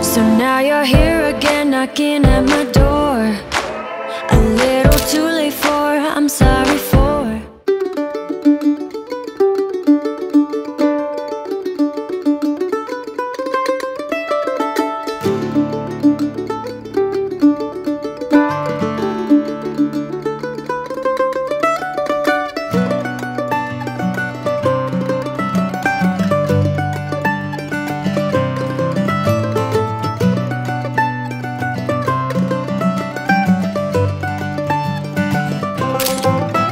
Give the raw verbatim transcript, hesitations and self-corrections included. So now you're here again, knocking at my door. A little too late for, I'm sorry for. Oh,